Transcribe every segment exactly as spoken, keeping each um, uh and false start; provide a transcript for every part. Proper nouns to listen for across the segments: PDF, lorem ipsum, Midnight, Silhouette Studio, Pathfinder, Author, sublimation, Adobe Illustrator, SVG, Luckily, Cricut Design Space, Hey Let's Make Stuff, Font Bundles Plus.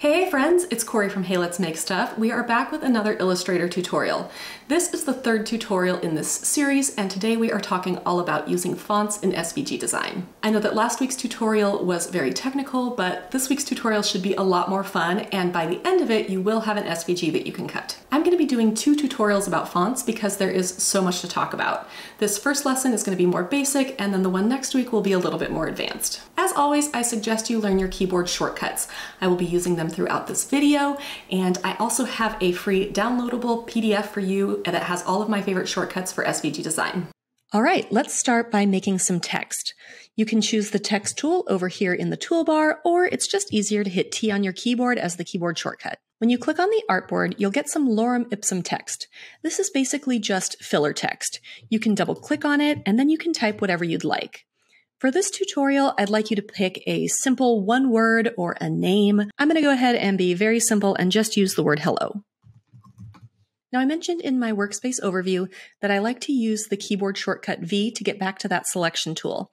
Hey friends, it's Corey from Hey Let's Make Stuff. We are back with another Illustrator tutorial. This is the third tutorial in this series, and today we are talking all about using fonts in S V G design. I know that last week's tutorial was very technical, but this week's tutorial should be a lot more fun, and by the end of it, you will have an S V G that you can cut. I'm going to be doing two tutorials about fonts because there is so much to talk about. This first lesson is going to be more basic, and then the one next week will be a little bit more advanced. As always, I suggest you learn your keyboard shortcuts. I will be using them throughout this video, and I also have a free downloadable P D F for you that has all of my favorite shortcuts for S V G design. All right, let's start by making some text. You can choose the text tool over here in the toolbar, or it's just easier to hit T on your keyboard as the keyboard shortcut. When you click on the artboard, you'll get some lorem ipsum text. This is basically just filler text. You can double click on it, and then you can type whatever you'd like. For this tutorial, I'd like you to pick a simple one word or a name. I'm going to go ahead and be very simple and just use the word hello. Now, I mentioned in my workspace overview that I like to use the keyboard shortcut V to get back to that selection tool.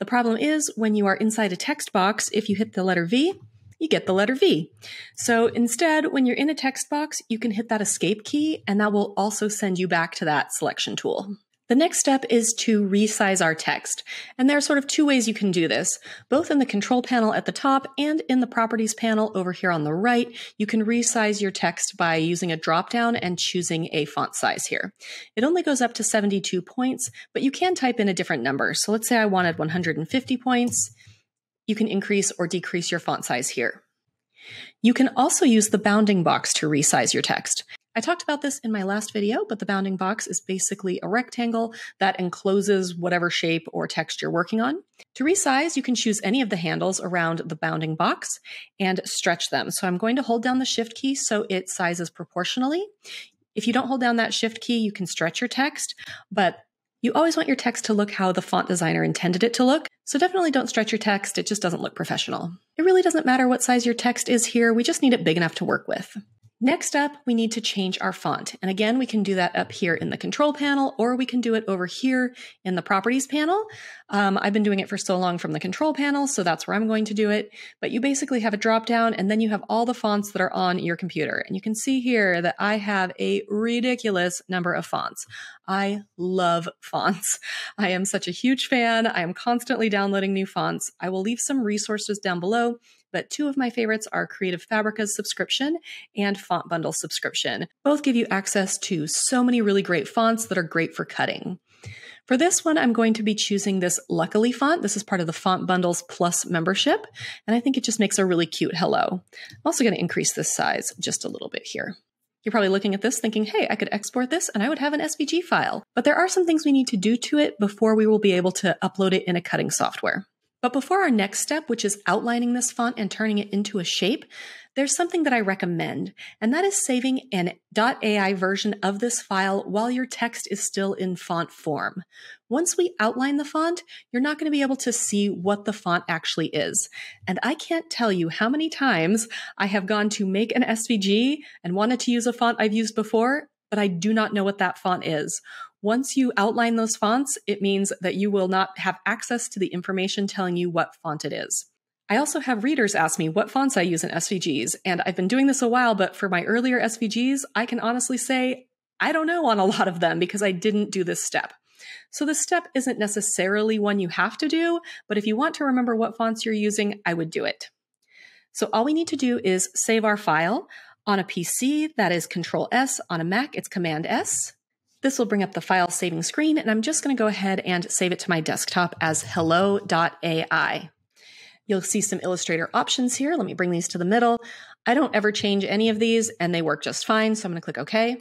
The problem is when you are inside a text box, if you hit the letter V, you get the letter V. So instead, when you're in a text box, you can hit that escape key, and that will also send you back to that selection tool. The next step is to resize our text, and there are sort of two ways you can do this. Both in the control panel at the top and in the properties panel over here on the right, you can resize your text by using a drop-down and choosing a font size here. It only goes up to seventy-two points, but you can type in a different number. So let's say I wanted one hundred fifty points. You can increase or decrease your font size here. You can also use the bounding box to resize your text. I talked about this in my last video, but the bounding box is basically a rectangle that encloses whatever shape or text you're working on. To resize, you can choose any of the handles around the bounding box and stretch them. So I'm going to hold down the Shift key so it sizes proportionally. If you don't hold down that Shift key, you can stretch your text, but you always want your text to look how the font designer intended it to look. So definitely don't stretch your text. It just doesn't look professional. It really doesn't matter what size your text is here. We just need it big enough to work with. Next up, we need to change our font. And again, we can do that up here in the control panel, or we can do it over here in the properties panel. Um, I've been doing it for so long from the control panel, so that's where I'm going to do it. But you basically have a drop-down, and then you have all the fonts that are on your computer. And you can see here that I have a ridiculous number of fonts. I love fonts. I am such a huge fan. I am constantly downloading new fonts. I will leave some resources down below, but two of my favorites are Creative Fabrica's subscription and Font Bundles subscription. Both give you access to so many really great fonts that are great for cutting. For this one, I'm going to be choosing this Luckily font. This is part of the Font Bundles Plus membership, and I think it just makes a really cute hello. I'm also going to increase this size just a little bit here. You're probably looking at this thinking, hey, I could export this and I would have an S V G file. But there are some things we need to do to it before we will be able to upload it in a cutting software. But before our next step, which is outlining this font and turning it into a shape, there's something that I recommend, and that is saving an .ai version of this file while your text is still in font form. Once we outline the font, you're not going to be able to see what the font actually is. And I can't tell you how many times I have gone to make an S V G and wanted to use a font I've used before, but I do not know what that font is. Once you outline those fonts, it means that you will not have access to the information telling you what font it is. I also have readers ask me what fonts I use in S V Gs, and I've been doing this a while, but for my earlier S V Gs, I can honestly say I don't know on a lot of them because I didn't do this step. So this step isn't necessarily one you have to do, but if you want to remember what fonts you're using, I would do it. So all we need to do is save our file. On a P C, that is Control S. On a Mac, it's Command S. This will bring up the file saving screen, and I'm just going to go ahead and save it to my desktop as hello dot A I. You'll see some Illustrator options here. Let me bring these to the middle. I don't ever change any of these, and they work just fine, so I'm going to click OK.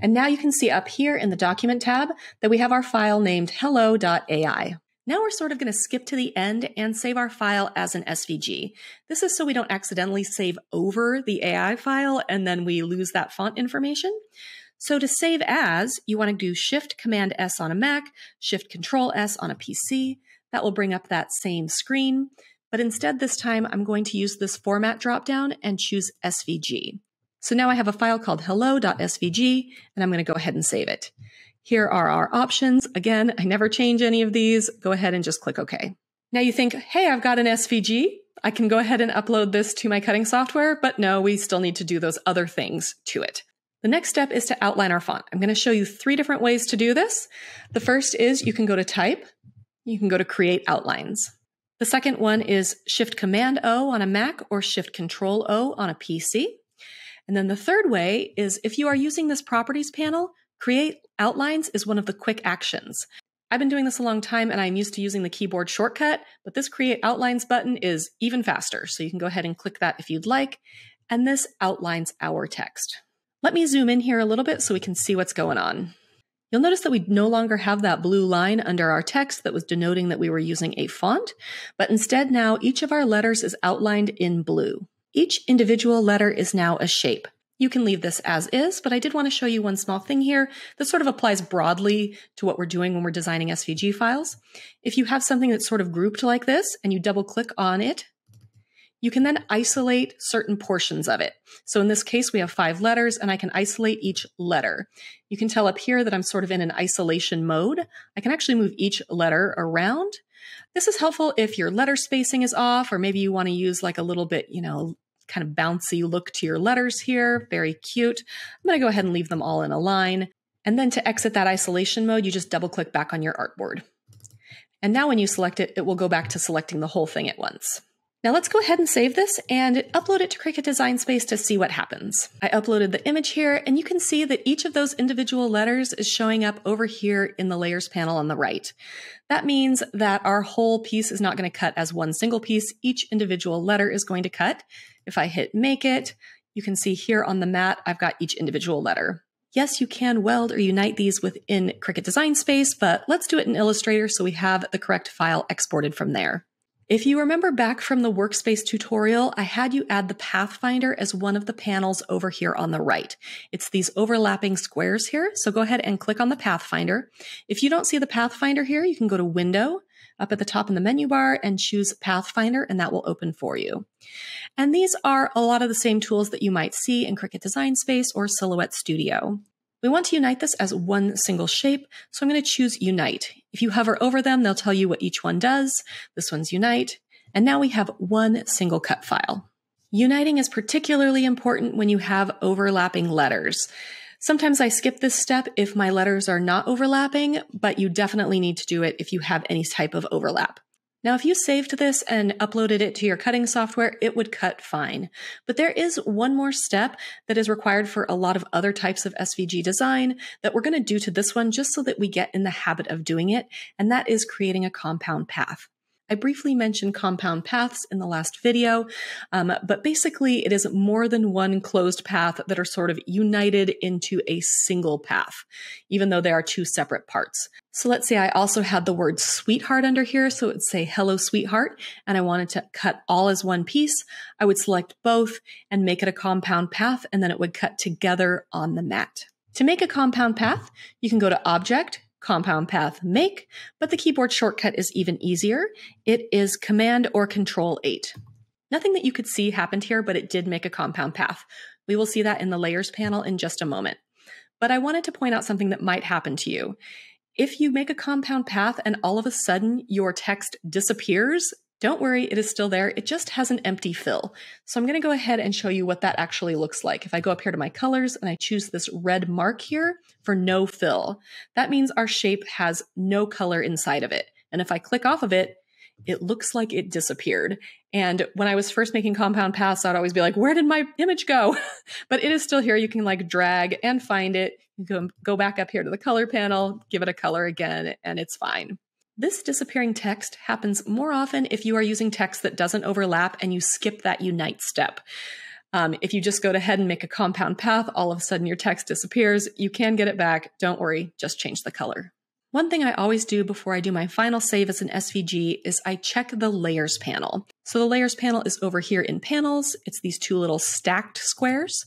And now you can see up here in the Document tab that we have our file named hello dot A I. Now we're sort of going to skip to the end and save our file as an S V G. This is so we don't accidentally save over the A I file and then we lose that font information. So to save as, you want to do Shift Command S on a Mac, Shift Control S on a P C. That will bring up that same screen. But instead this time, I'm going to use this format dropdown and choose S V G. So now I have a file called hello dot S V G, and I'm going to go ahead and save it. Here are our options. Again, I never change any of these. Go ahead and just click OK. Now you think, hey, I've got an S V G. I can go ahead and upload this to my cutting software, but no, we still need to do those other things to it. The next step is to outline our font. I'm going to show you three different ways to do this. The first is you can go to Type. You can go to Create Outlines. The second one is Shift Command O on a Mac or Shift Control O on a P C. And then the third way is if you are using this Properties panel, Create Outlines is one of the quick actions. I've been doing this a long time and I'm used to using the keyboard shortcut, but this Create Outlines button is even faster. So you can go ahead and click that if you'd like. And this outlines our text. Let me zoom in here a little bit so we can see what's going on. You'll notice that we no longer have that blue line under our text that was denoting that we were using a font, but instead now each of our letters is outlined in blue. Each individual letter is now a shape. You can leave this as is, but I did want to show you one small thing here that sort of applies broadly to what we're doing when we're designing S V G files. If you have something that's sort of grouped like this and you double click on it, you can then isolate certain portions of it. So in this case, we have five letters and I can isolate each letter. You can tell up here that I'm sort of in an isolation mode. I can actually move each letter around. This is helpful if your letter spacing is off, or maybe you want to use like a little bit, you know, kind of bouncy look to your letters here. Very cute. I'm going to go ahead and leave them all in a line. And then to exit that isolation mode, you just double click back on your artboard. And now when you select it, it will go back to selecting the whole thing at once. Now let's go ahead and save this and upload it to Cricut Design Space to see what happens. I uploaded the image here and you can see that each of those individual letters is showing up over here in the layers panel on the right. That means that our whole piece is not going to cut as one single piece. Each individual letter is going to cut. If I hit make it, you can see here on the mat, I've got each individual letter. Yes, you can weld or unite these within Cricut Design Space, but let's do it in Illustrator so we have the correct file exported from there. If you remember back from the workspace tutorial, I had you add the Pathfinder as one of the panels over here on the right. It's these overlapping squares here. So go ahead and click on the Pathfinder. If you don't see the Pathfinder here, you can go to Window up at the top in the menu bar and choose Pathfinder, and that will open for you. And these are a lot of the same tools that you might see in Cricut Design Space or Silhouette Studio. We want to unite this as one single shape, so I'm going to choose Unite. If you hover over them, they'll tell you what each one does. This one's Unite. And now we have one single cut file. Uniting is particularly important when you have overlapping letters. Sometimes I skip this step if my letters are not overlapping, but you definitely need to do it if you have any type of overlap. Now, if you saved this and uploaded it to your cutting software, it would cut fine. But there is one more step that is required for a lot of other types of S V G design that we're going to do to this one just so that we get in the habit of doing it, and that is creating a compound path. I briefly mentioned compound paths in the last video, um, but basically it is more than one closed path that are sort of united into a single path, even though they are two separate parts. So let's say I also had the word sweetheart under here. So it would say, hello, sweetheart. And I wanted to cut all as one piece. I would select both and make it a compound path. And then it would cut together on the mat. To make a compound path, you can go to Object, Compound Path, Make, but the keyboard shortcut is even easier. It is Command or Control eight. Nothing that you could see happened here, but it did make a compound path. We will see that in the layers panel in just a moment. But I wanted to point out something that might happen to you. If you make a compound path and all of a sudden your text disappears, don't worry, it is still there. It just has an empty fill. So I'm going to go ahead and show you what that actually looks like. If I go up here to my colors and I choose this red mark here for no fill, that means our shape has no color inside of it. And if I click off of it, it looks like it disappeared. And when I was first making compound paths, I'd always be like, where did my image go? But it is still here. You can like drag and find it. You can go back up here to the color panel, give it a color again, and it's fine. This disappearing text happens more often if you are using text that doesn't overlap and you skip that unite step. Um, if you just go ahead and make a compound path, all of a sudden your text disappears. You can get it back. Don't worry, just change the color. One thing I always do before I do my final save as an S V G is I check the layers panel. So the layers panel is over here in panels. It's these two little stacked squares,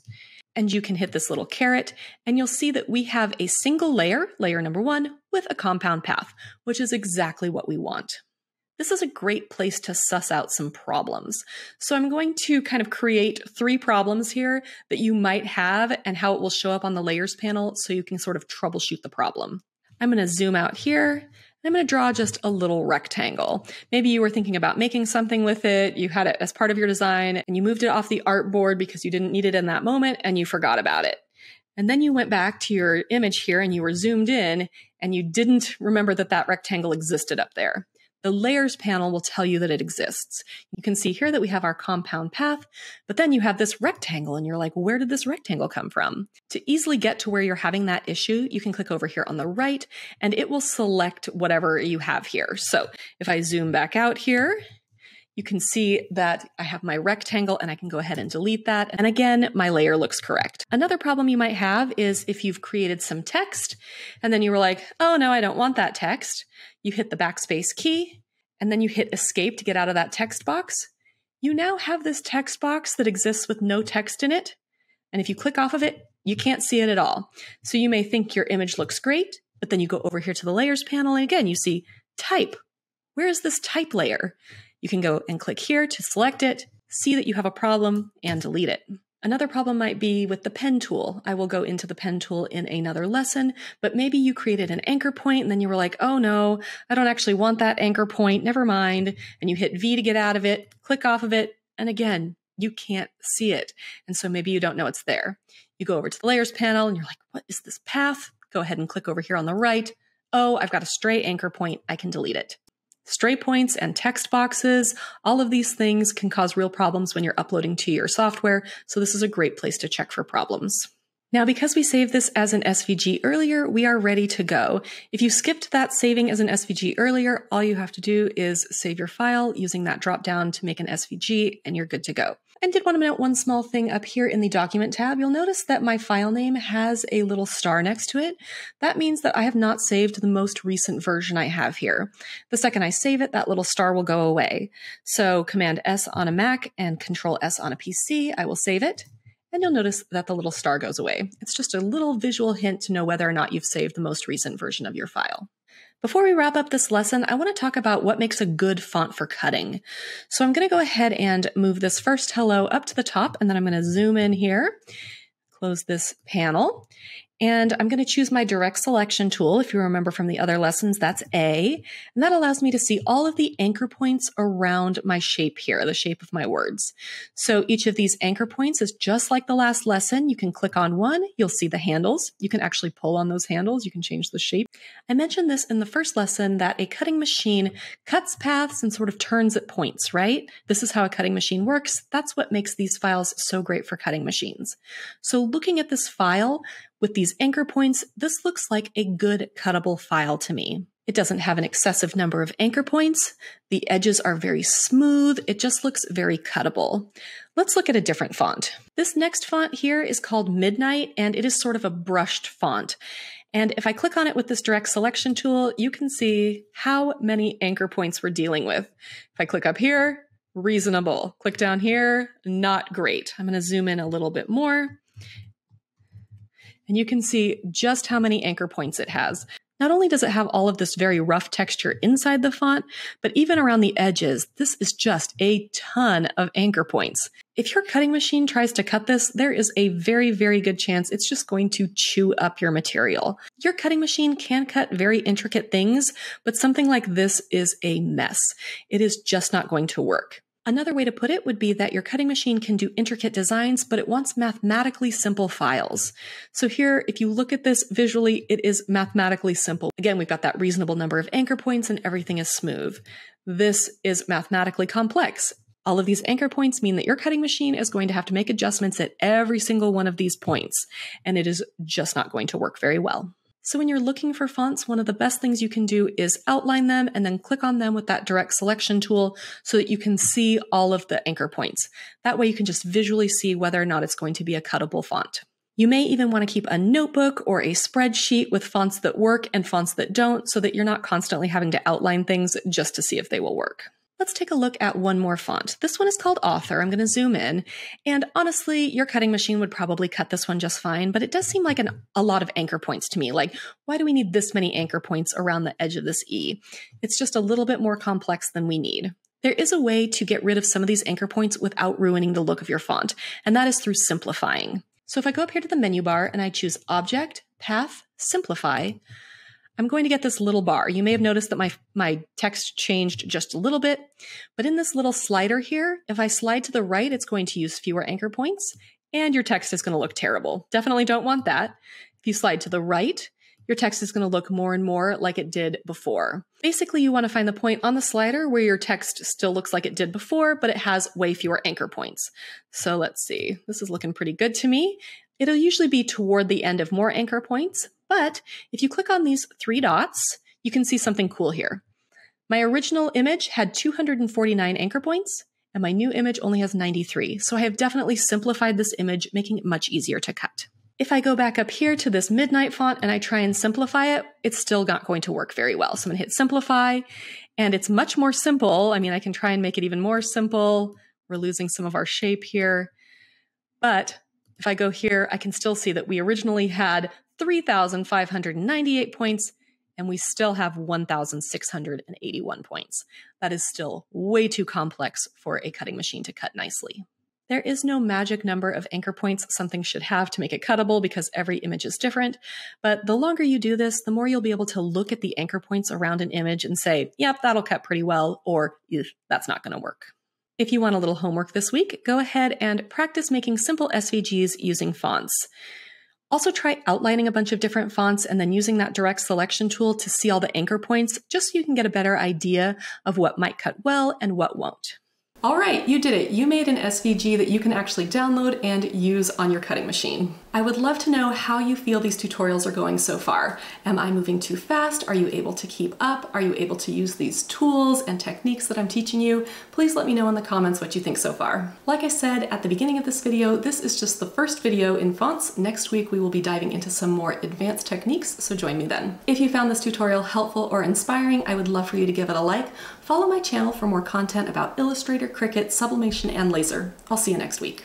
and you can hit this little caret and you'll see that we have a single layer, layer number one, with a compound path, which is exactly what we want. This is a great place to suss out some problems. So I'm going to kind of create three problems here that you might have and how it will show up on the layers panel so you can sort of troubleshoot the problem. I'm going to zoom out here I'm going to draw just a little rectangle. Maybe you were thinking about making something with it. You had it as part of your design and you moved it off the artboard because you didn't need it in that moment and you forgot about it. And then you went back to your image here and you were zoomed in and you didn't remember that that rectangle existed up there. The layers panel will tell you that it exists. You can see here that we have our compound path, but then you have this rectangle and you're like, where did this rectangle come from? To easily get to where you're having that issue, you can click over here on the right and it will select whatever you have here. So if I zoom back out here, you can see that I have my rectangle and I can go ahead and delete that. And again, my layer looks correct. Another problem you might have is if you've created some text and then you were like, oh no, I don't want that text. You hit the backspace key and then you hit escape to get out of that text box. You now have this text box that exists with no text in it. And if you click off of it, you can't see it at all. So you may think your image looks great, but then you go over here to the layers panel and again, you see type. Where is this type layer? You can go and click here to select it, see that you have a problem, and delete it. Another problem might be with the pen tool. I will go into the pen tool in another lesson, but maybe you created an anchor point and then you were like, oh no, I don't actually want that anchor point, never mind. And you hit V to get out of it, click off of it, and again, you can't see it. And so maybe you don't know it's there. You go over to the layers panel and you're like, what is this path? Go ahead and click over here on the right. Oh, I've got a stray anchor point, I can delete it. Stray points and text boxes, all of these things can cause real problems when you're uploading to your software, so this is a great place to check for problems. Now, because we saved this as an S V G earlier, we are ready to go. If you skipped that saving as an S V G earlier, all you have to do is save your file using that drop-down to make an S V G, and you're good to go. I did want to note one small thing up here in the document tab. You'll notice that my file name has a little star next to it. That means that I have not saved the most recent version I have here. The second I save it, that little star will go away. So Command S on a Mac and Control S on a P C, I will save it. And you'll notice that the little star goes away. It's just a little visual hint to know whether or not you've saved the most recent version of your file. Before we wrap up this lesson, I want to talk about what makes a good font for cutting. So I'm going to go ahead and move this first hello up to the top, and then I'm going to zoom in here, close this panel, and I'm going to choose my direct selection tool. If you remember from the other lessons, that's A, and that allows me to see all of the anchor points around my shape here, the shape of my words. So each of these anchor points is just like the last lesson. You can click on one, you'll see the handles. You can actually pull on those handles. You can change the shape. I mentioned this in the first lesson that a cutting machine cuts paths and sort of turns at points, right? This is how a cutting machine works. That's what makes these files so great for cutting machines. So looking at this file, with these anchor points, this looks like a good cuttable file to me. It doesn't have an excessive number of anchor points. The edges are very smooth. It just looks very cuttable. Let's look at a different font. This next font here is called Midnight, and it is sort of a brushed font. And if I click on it with this direct selection tool, you can see how many anchor points we're dealing with. If I click up here, reasonable. Click down here, not great. I'm going to zoom in a little bit more. And you can see just how many anchor points it has. Not only does it have all of this very rough texture inside the font, but even around the edges, this is just a ton of anchor points. If your cutting machine tries to cut this, there is a very, very good chance it's just going to chew up your material. Your cutting machine can cut very intricate things, but something like this is a mess. It is just not going to work. Another way to put it would be that your cutting machine can do intricate designs, but it wants mathematically simple files. So here, if you look at this visually, it is mathematically simple. Again, we've got that reasonable number of anchor points and everything is smooth. This is mathematically complex. All of these anchor points mean that your cutting machine is going to have to make adjustments at every single one of these points, and it is just not going to work very well. So when you're looking for fonts, one of the best things you can do is outline them and then click on them with that direct selection tool so that you can see all of the anchor points. That way you can just visually see whether or not it's going to be a cuttable font. You may even want to keep a notebook or a spreadsheet with fonts that work and fonts that don't so that you're not constantly having to outline things just to see if they will work. Let's take a look at one more font. This one is called Author. I'm going to zoom in. And honestly, your cutting machine would probably cut this one just fine, but it does seem like an, a lot of anchor points to me. Like, why do we need this many anchor points around the edge of this E? It's just a little bit more complex than we need. There is a way to get rid of some of these anchor points without ruining the look of your font, and that is through simplifying. So if I go up here to the menu bar and I choose Object, Path, Simplify, I'm going to get this little bar. You may have noticed that my, my text changed just a little bit, but in this little slider here, if I slide to the right, it's going to use fewer anchor points and your text is going to look terrible. Definitely don't want that. If you slide to the right, your text is going to look more and more like it did before. Basically, you want to find the point on the slider where your text still looks like it did before, but it has way fewer anchor points. So let's see, this is looking pretty good to me. It'll usually be toward the end of more anchor points, but if you click on these three dots, you can see something cool here. My original image had two hundred forty-nine anchor points, and my new image only has ninety-three. So I have definitely simplified this image, making it much easier to cut. If I go back up here to this Midnight font and I try and simplify it, it's still not going to work very well. So I'm gonna hit simplify, and it's much more simple. I mean, I can try and make it even more simple. We're losing some of our shape here. But if I go here, I can still see that we originally had three thousand five hundred ninety-eight points and we still have one thousand six hundred eighty-one points. That is still way too complex for a cutting machine to cut nicely. There is no magic number of anchor points something should have to make it cuttable because every image is different. But the longer you do this, the more you'll be able to look at the anchor points around an image and say, yep, that'll cut pretty well, or that's not going to work. If you want a little homework this week, go ahead and practice making simple S V Gs using fonts. Also try outlining a bunch of different fonts and then using that direct selection tool to see all the anchor points, just so you can get a better idea of what might cut well and what won't. All right, you did it. You made an S V G that you can actually download and use on your cutting machine. I would love to know how you feel these tutorials are going so far. Am I moving too fast? Are you able to keep up? Are you able to use these tools and techniques that I'm teaching you? Please let me know in the comments what you think so far. Like I said at the beginning of this video, this is just the first video in fonts. Next week, we will be diving into some more advanced techniques, so join me then. If you found this tutorial helpful or inspiring, I would love for you to give it a like. Follow my channel for more content about Illustrator, Cricut, sublimation, and laser. I'll see you next week.